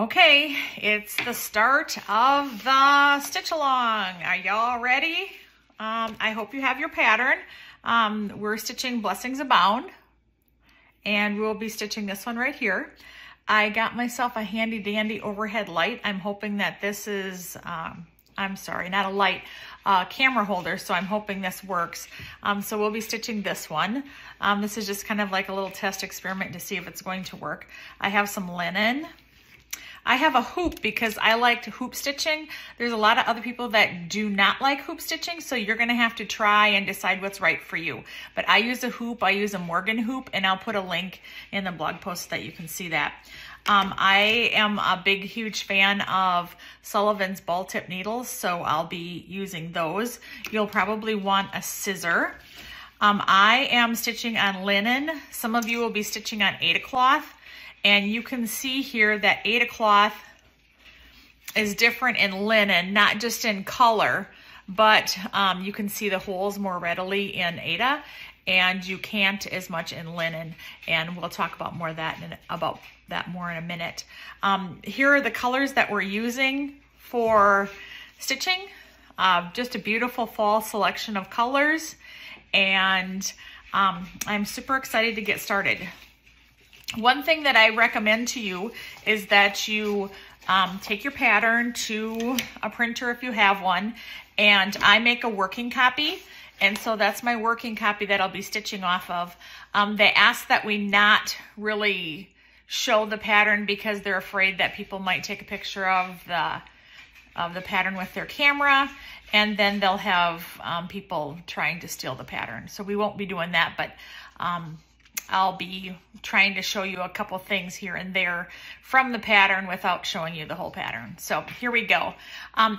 Okay, it's the start of the stitch along. Are y'all ready? I hope you have your pattern. We're stitching Blessings Abound, and we'll be stitching this one right here. I got myself a handy dandy overhead light. I'm hoping that this is, I'm sorry, not a light, camera holder, so I'm hoping this works. So we'll be stitching this one. This is just kind of like a little test experiment to see if it's going to work. I have some linen. I have a hoop because I liked hoop stitching. There's a lot of other people that do not like hoop stitching, so you're gonna have to try and decide what's right for you. But I use a hoop, I use a Morgan hoop, and I'll put a link in the blog post so that you can see that. I am a big, huge fan of Sullivan's Ball Tipped Needles, so I'll be using those. You'll probably want a scissor. I am stitching on linen. Some of you will be stitching on Aida cloth. And you can see here that Aida cloth is different in linen, not just in color, but you can see the holes more readily in Aida, and you can't as much in linen. And we'll talk about more about that more in a minute. Here are the colors that we're using for stitching. Just a beautiful fall selection of colors, and I'm super excited to get started. One thing that I recommend to you is that you take your pattern to a printer if you have one, and I make a working copy, and so that's my working copy that I'll be stitching off of. They ask that we not really show the pattern because they're afraid that people might take a picture of the pattern with their camera, and then they'll have people trying to steal the pattern. So we won't be doing that, but I'll be trying to show you a couple things here and there from the pattern without showing you the whole pattern. So here we go.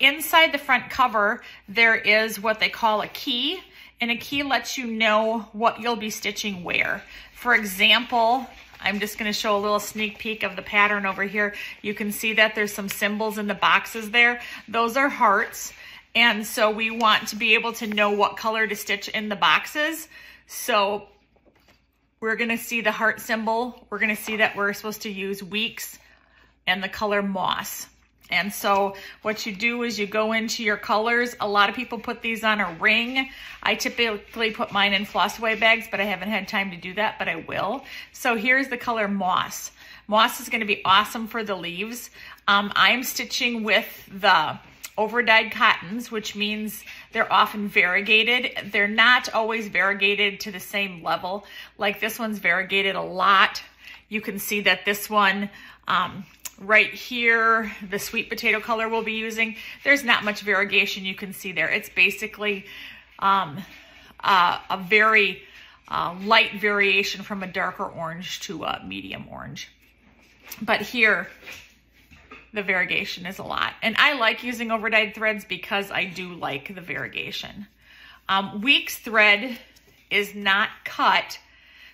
Inside the front cover, there is what they call a key, and a key lets you know what you'll be stitching where. For example, I'm just gonna show a little sneak peek of the pattern over here. You can see that there's some symbols in the boxes there. Those are hearts, and so we want to be able to know what color to stitch in the boxes. So we're gonna see the heart symbol. We're gonna see that we're supposed to use Weeks and the color moss. And so what you do is you go into your colors. A lot of people put these on a ring. I typically put mine in flossaway bags, but I haven't had time to do that, but I will. So here's the color moss. Moss is gonna be awesome for the leaves. I'm stitching with the over-dyed cottons, which means they're often variegated. They're not always variegated to the same level. Like this one's variegated a lot. You can see that this one right here, the sweet potato color we'll be using, there's not much variegation you can see there. It's basically a very light variation from a darker orange to a medium orange. But here, the variegation is a lot. And I like using overdyed threads because I do like the variegation. Weeks thread is not cut,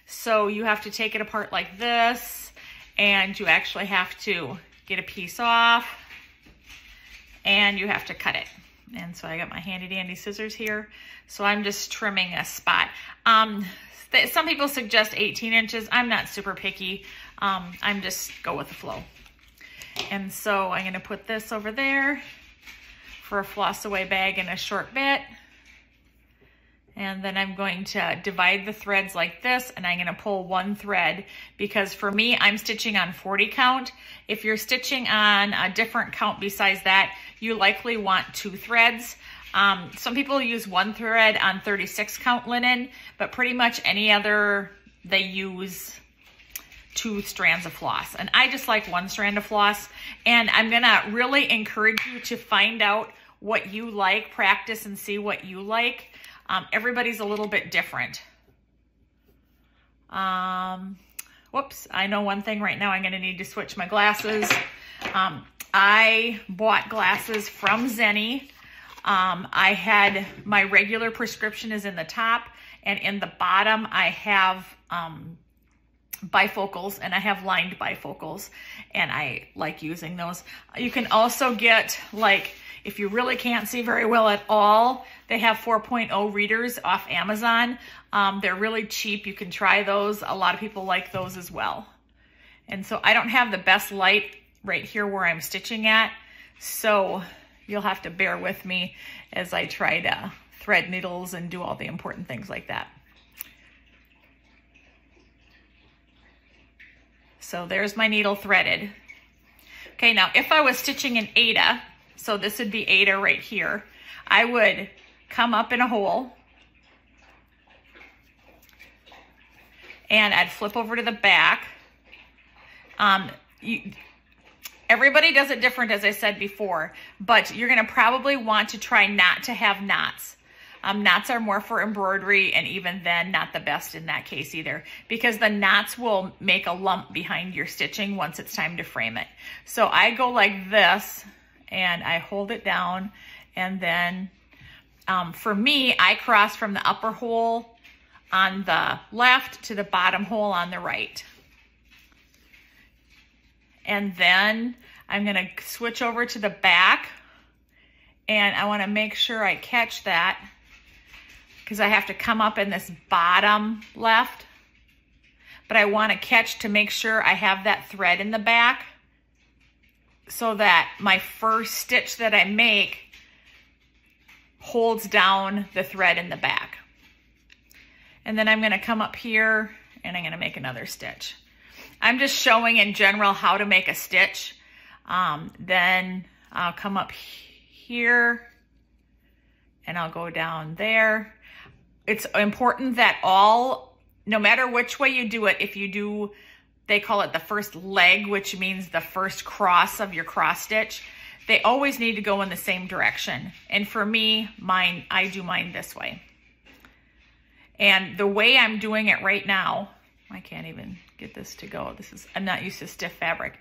so you have to take it apart like this, and you actually have to get a piece off, and you have to cut it. And so I got my handy dandy scissors here. So I'm just trimming a spot. Some people suggest 18 inches. I'm not super picky. I'm just go with the flow. And so I'm gonna put this over there for a floss away bag and a short bit. And then I'm going to divide the threads like this, and I'm gonna pull one thread because for me, I'm stitching on 40 count. If you're stitching on a different count besides that, you likely want two threads. Some people use one thread on 36 count linen, but pretty much any other they use two strands of floss, and I just like one strand of floss. And I'm gonna really encourage you to find out what you like, practice and see what you like. Everybody's a little bit different. Whoops, I know one thing right now, I'm gonna need to switch my glasses. I bought glasses from Zenni. I had my regular prescription is in the top, and in the bottom I have bifocals, and I have lined bifocals, and I like using those. You can also get, like, if you really can't see very well at all, they have 4.0 readers off Amazon. They're really cheap. You can try those. A lot of people like those as well. And so I don't have the best light right here where I'm stitching at. So you'll have to bear with me as I try to thread needles and do all the important things like that. So there's my needle threaded. Okay, now if I was stitching in Aida, so this would be Aida right here, I would come up in a hole and I'd flip over to the back. Everybody does it different, as I said before, but you're gonna probably want to try not to have knots. Knots are more for embroidery, and even then not the best in that case either, because the knots will make a lump behind your stitching once it's time to frame it. So I go like this and I hold it down, and then for me, I cross from the upper hole on the left to the bottom hole on the right. And then I'm gonna switch over to the back, and I wanna make sure I catch that, because I have to come up in this bottom left, but I want to catch to make sure I have that thread in the back so that my first stitch that I make holds down the thread in the back. And then I'm going to come up here and I'm going to make another stitch. I'm just showing in general how to make a stitch. Then I'll come up here and I'll go down there. It's important that no matter which way you do it, if you do, they call it the first leg, which means the first cross of your cross stitch, they always need to go in the same direction. And for me, I do mine this way. And the way I'm doing it right now, I can't even get this to go. I'm not used to stiff fabric,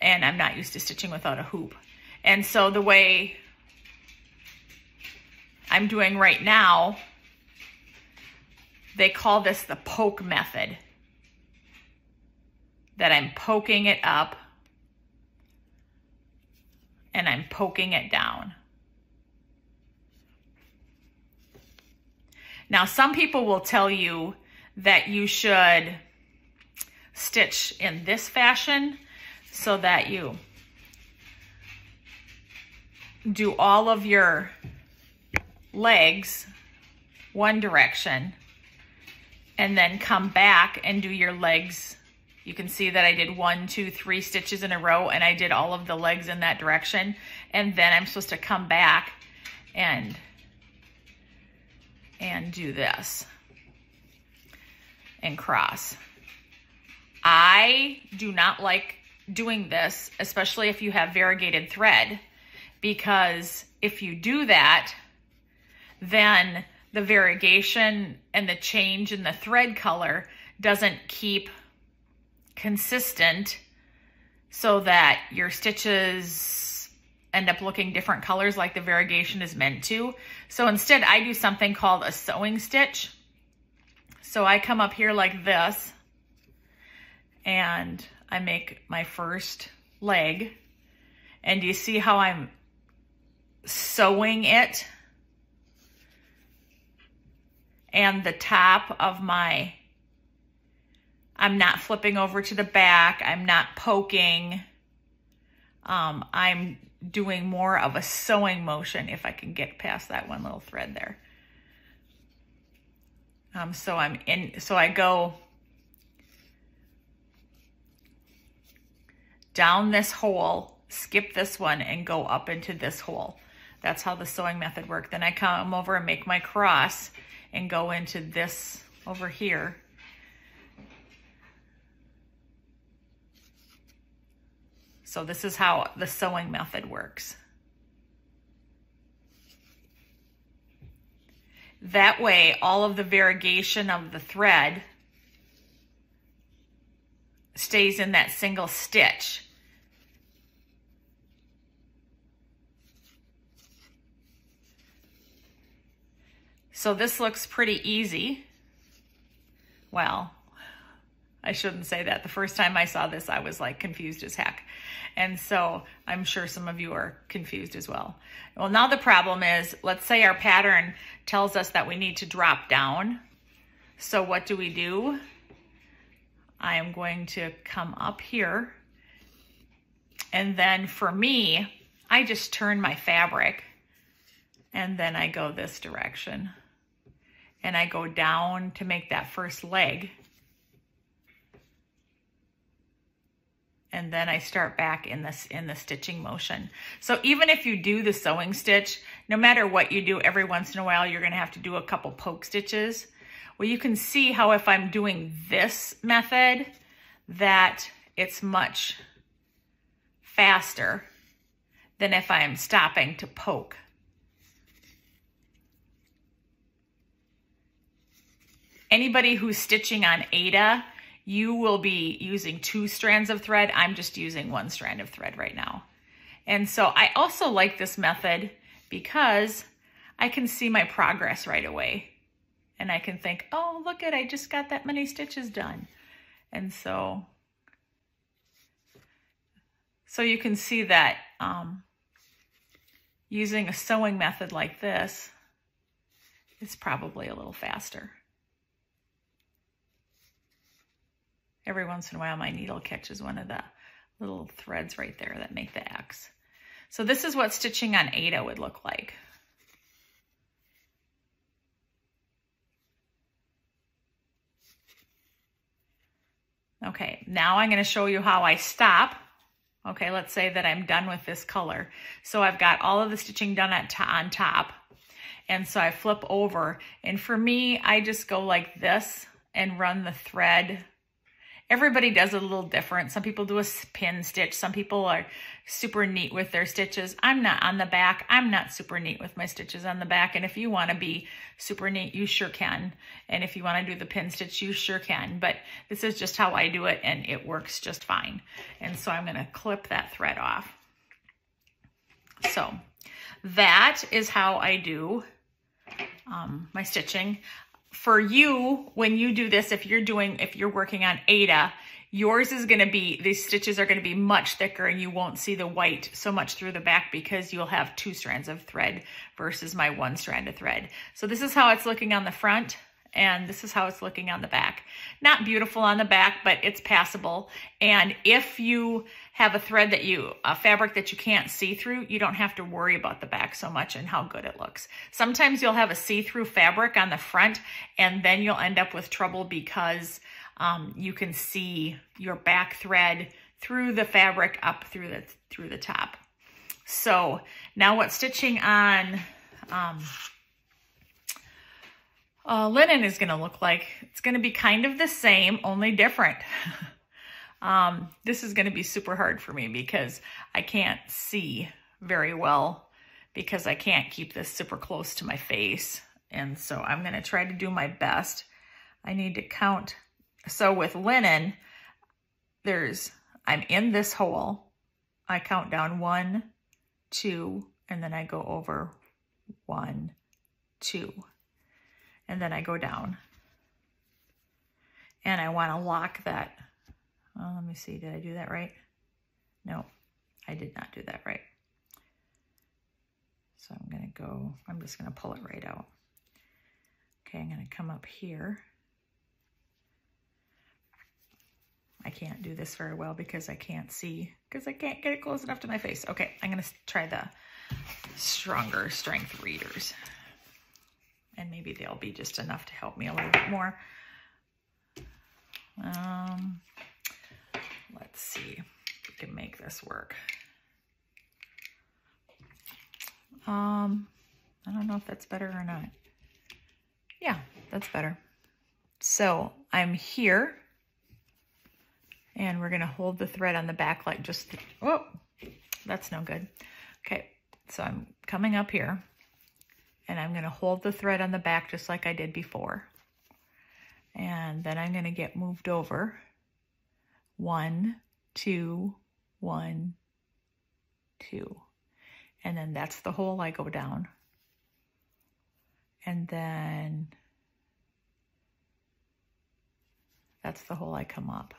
and I'm not used to stitching without a hoop. And so the way I'm doing right now, they call this the poke method, that I'm poking it up and I'm poking it down. Now, some people will tell you that you should stitch in this fashion so that you do all of your legs one direction and then come back and do your legs. You can see that I did 1, 2, 3 stitches in a row, and I did all of the legs in that direction. And then I'm supposed to come back and do this and cross. I do not like doing this, especially if you have variegated thread, because if you do that, then the variegation and the change in the thread color doesn't keep consistent, so that your stitches end up looking different colors like the variegation is meant to. So instead, I do something called a sewing stitch. So I come up here like this and I make my first leg, and do you see how I'm sewing it? And the top of my, I'm not flipping over to the back, I'm not poking, I'm doing more of a sewing motion, if I can get past that one little thread there. So I go down this hole, skip this one, and go up into this hole. That's how the sewing method worked. Then I come over and make my cross, and go into this over here. So this is how the sewing method works. That way, all of the variegation of the thread stays in that single stitch. So this looks pretty easy. Well, I shouldn't say that. The first time I saw this, I was like confused as heck. And so I'm sure some of you are confused as well. Well, now the problem is, let's say our pattern tells us that we need to drop down. So what do we do? I am going to come up here And then for me, I just turn my fabric and then I go this direction and I go down to make that first leg. And then I start back in the stitching motion. So even if you do the sewing stitch, no matter what you do, every once in a while, you're gonna have to do a couple poke stitches. Well, you can see how if I'm doing this method, that it's much faster than if I'm stopping to poke. Anybody who's stitching on Aida, you will be using 2 strands of thread. I'm just using 1 strand of thread right now. And so I also like this method because I can see my progress right away. And I can think, oh, look at, I just got that many stitches done. And so you can see that using a sewing method like this is probably a little faster. Every once in a while, my needle catches one of the little threads right there that make the X. So this is what stitching on Aida would look like. Okay, now I'm going to show you how I stop. Okay, let's say that I'm done with this color. So I've got all of the stitching done on top. And so I flip over. And for me, I just go like this and run the thread. Everybody does it a little different. Some people do a pin stitch. Some people are super neat with their stitches. I'm not on the back. I'm not super neat with my stitches on the back. And if you want to be super neat, you sure can. And if you want to do the pin stitch, you sure can. But this is just how I do it, and it works just fine. And so I'm going to clip that thread off. So that is how I do my stitching. For you, when you do this, if you're working on Aida, yours is going to be, these stitches are going to be much thicker and you won't see the white so much through the back because you'll have 2 strands of thread versus my 1 strand of thread. So this is how it's looking on the front and this is how it's looking on the back. Not beautiful on the back, but it's passable. And if you have a fabric that you can't see through, you don't have to worry about the back so much and how good it looks. Sometimes you'll have a see-through fabric on the front and then you'll end up with trouble because you can see your back thread through the fabric up through the top. So now what stitching on linen is gonna look like, it's gonna be kind of the same, only different. This is going to be super hard for me because I can't see very well because I can't keep this super close to my face. And so I'm going to try to do my best. I need to count. So with linen, I'm in this hole. I count down 1, 2, and then I go over 1, 2, and then I go down. And I want to lock that. Oh, let me see, did I do that right? No, I did not do that right. So I'm just gonna pull it right out. Okay, I'm gonna come up here. I can't do this very well because I can't see, because I can't get it close enough to my face. Okay, I'm gonna try the stronger strength readers. And maybe they'll be just enough to help me a little bit more. Let's see if we can make this work. I don't know if that's better or not. Yeah, that's better. So I'm here and we're gonna hold the thread on the back like just, oh, that's no good. Okay, so I'm coming up here and I'm gonna hold the thread on the back just like I did before. And then I'm gonna get moved over. 1, 2, 1, 2. And then that's the hole I go down. And then that's the hole I come up.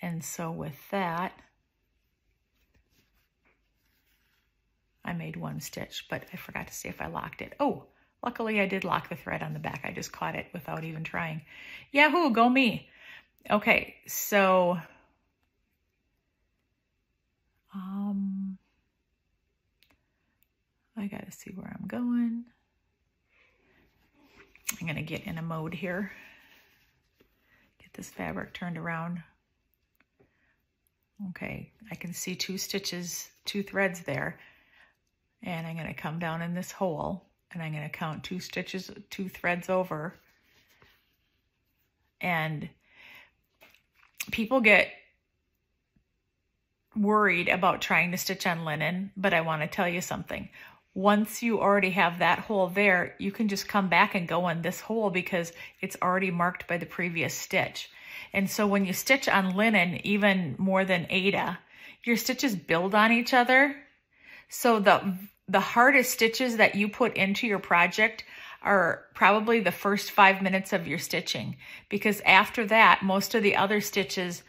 And so with that, I made 1 stitch, but I forgot to see if I locked it. Oh, luckily I did lock the thread on the back. I just caught it without even trying. Yahoo, go me. Okay, so I gotta see where I'm going. I'm gonna get in a mode here. Get this fabric turned around. Okay, I can see two stitches, two threads there. And I'm gonna come down in this hole and I'm gonna count two stitches, two threads over. And people get worried about trying to stitch on linen, but I wanna tell you something. Once you already have that hole there, you can just come back and go on this hole because it's already marked by the previous stitch. And so when you stitch on linen, even more than Aida, your stitches build on each other. So the hardest stitches that you put into your project are probably the first 5 minutes of your stitching, because after that, most of the other stitches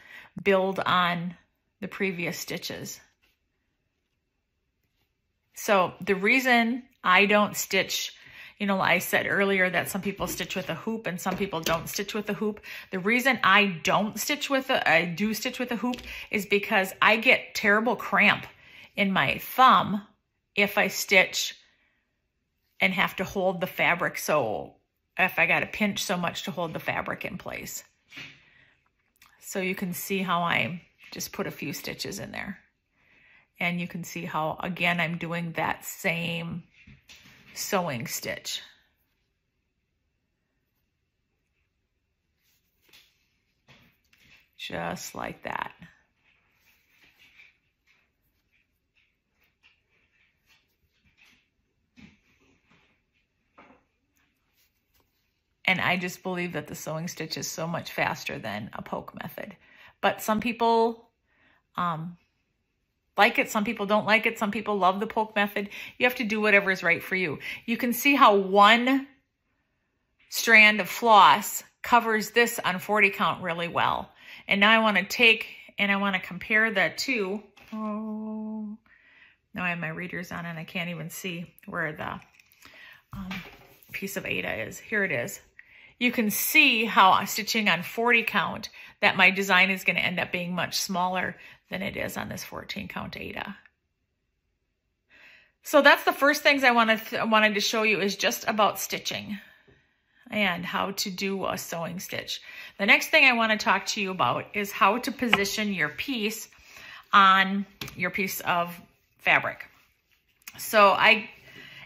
build on the previous stitches. So the reason I don't stitch, you know, I said earlier that some people stitch with a hoop and some people don't stitch with a hoop. The reason I don't stitch with a, I do stitch with a hoop is because I get terrible cramp in my thumb if I stitch and have to hold the fabric. So if I got to pinch so much to hold the fabric in place. So you can see how I just put a few stitches in there. And you can see how, again, I'm doing that same sewing stitch. Just like that. And I just believe that the sewing stitch is so much faster than a poke method. But some people, like it, some people don't like it, some people love the poke method. You have to do whatever is right for you. You can see how one strand of floss covers this on 40 count really well. And now I want to take and I want to compare the two. Oh, now I have my readers on and I can't even see where the piece of Aida is. Here it is. You can see how I'm stitching on 40 count that my design is going to end up being much smaller than it is on this 14 count Aida. So that's the first things I wanted to show you is just about stitching and how to do a sewing stitch. The next thing I want to talk to you about is how to position your piece on your piece of fabric. So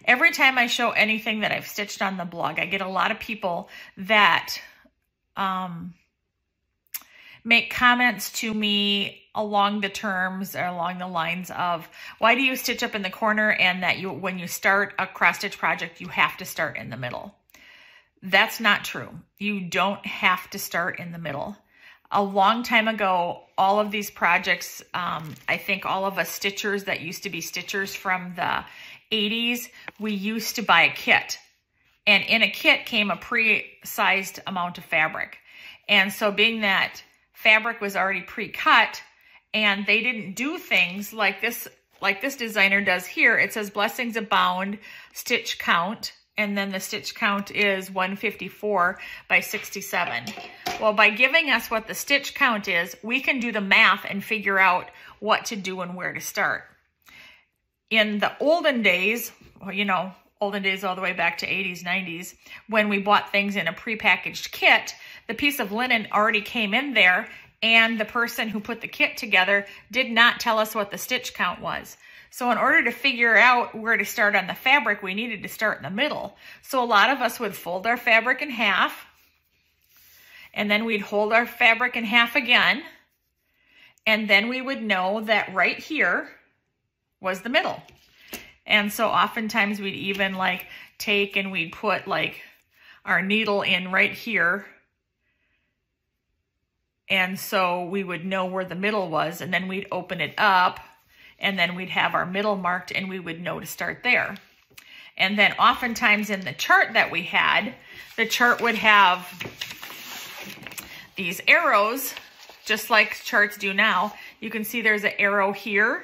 every time I show anything that I've stitched on the blog, I get a lot of people that make comments to me along the terms or along the lines of, why do you stitch up in the corner, and that you, when you start a cross stitch project, you have to start in the middle. That's not true. You don't have to start in the middle. A long time ago, all of these projects, I think all of us stitchers that used to be stitchers from the 80s, we used to buy a kit. And in a kit came a pre-sized amount of fabric. And so being that fabric was already pre-cut, and they didn't do things like this designer does here. It says Blessings Abound stitch count, and then the stitch count is 154 by 67. Well, by giving us what the stitch count is, we can do the math and figure out what to do and where to start. In the olden days, well, you know, olden days all the way back to 80s, 90s, when we bought things in a prepackaged kit, the piece of linen already came in there, and the person who put the kit together did not tell us what the stitch count was. So in order to figure out where to start on the fabric, we needed to start in the middle. So a lot of us would fold our fabric in half, and then we'd hold our fabric in half again, and then we would know that right here was the middle. And so oftentimes we'd even like take and we'd put like our needle in right here. And so we would know where the middle was, and then we'd open it up, and then we'd have our middle marked, and we would know to start there. And then oftentimes in the chart that we had, the chart would have these arrows, just like charts do now. You can see there's an arrow here,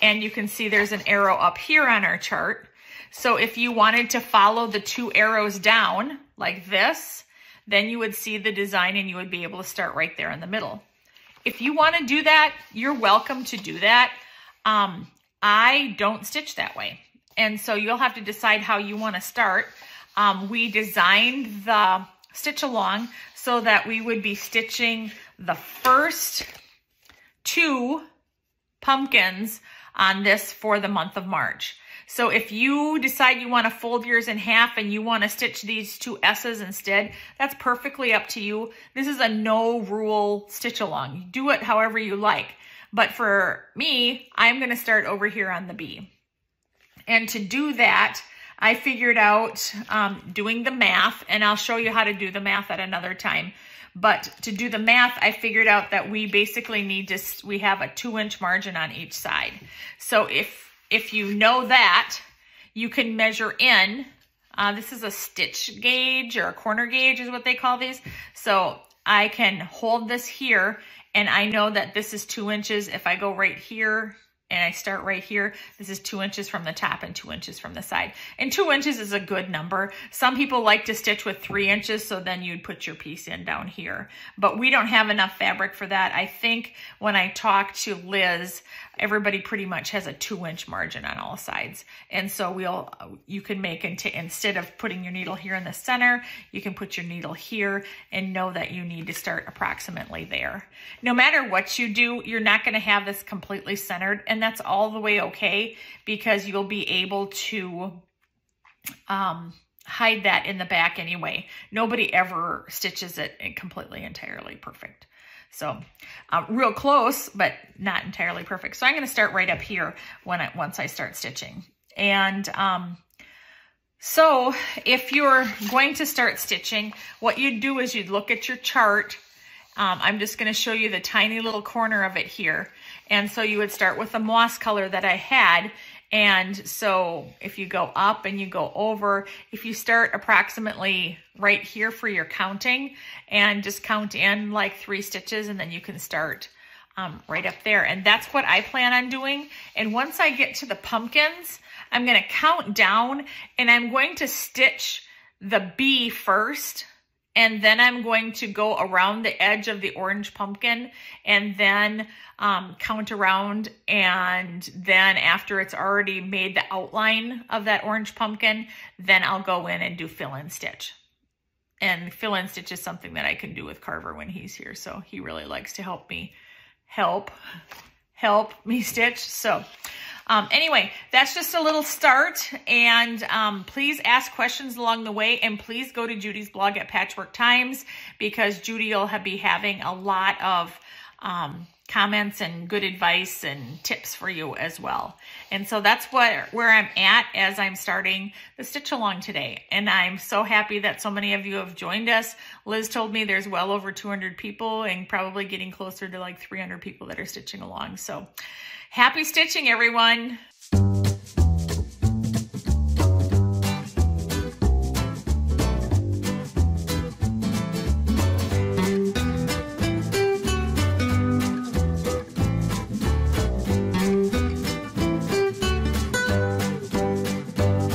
and you can see there's an arrow up here on our chart. So if you wanted to follow the two arrows down like this, then you would see the design and you would be able to start right there in the middle. If you want to do that, you're welcome to do that. I don't stitch that way. And so you'll have to decide how you want to start. We designed the stitch along so that we would be stitching the first two pumpkins on this for the month of March. So if you decide you want to fold yours in half and you want to stitch these two S's instead, that's perfectly up to you. This is a no rule stitch along. You do it however you like. But for me, I'm going to start over here on the B. And to do that, I figured out doing the math, and I'll show you how to do the math at another time. But to do the math, I figured out that we basically need to, we have a 2-inch margin on each side. So if you know that, you can measure in. This is a stitch gauge or a corner gauge is what they call these. So I can hold this here, and I know that this is 2 inches. If I go right here and I start right here, this is 2 inches from the top and 2 inches from the side. And 2 inches is a good number. Some people like to stitch with 3 inches, so then you'd put your piece in down here. But we don't have enough fabric for that. I think when I talked to Liz, everybody pretty much has a 2-inch margin on all sides. And so you can make, instead of putting your needle here in the center, you can put your needle here and know that you need to start approximately there. No matter what you do, you're not going to have this completely centered, and that's all the way okay, because you'll be able to hide that in the back anyway. Nobody ever stitches it completely entirely perfect. So real close, but not entirely perfect. So I'm going to start right up here once I start stitching. And so if you're going to start stitching, what you'd do is you'd look at your chart. I'm just going to show you the tiny little corner of it here. And so you would start with the moss color that I had. And so if you go up and you go over, if you start approximately right here for your counting and just count in like 3 stitches, and then you can start right up there. And that's what I plan on doing. And once I get to the pumpkins, I'm going to count down, and I'm going to stitch the B first, and then I'm going to go around the edge of the orange pumpkin and then count around. And then after it's already made the outline of that orange pumpkin, then I'll go in and do fill-in stitch. And fill-in stitch is something that I can do with Carver when he's here. So he really likes to help me stitch. So anyway, that's just a little start, and please ask questions along the way, and please go to Judy's blog at Patchwork Times, because Judy will be having a lot of comments and good advice and tips for you as well. And so that's where I'm at as I'm starting the stitch along today. And I'm so happy that so many of you have joined us. Liz told me there's well over 200 people, and probably getting closer to like 300 people that are stitching along. So happy stitching, everyone.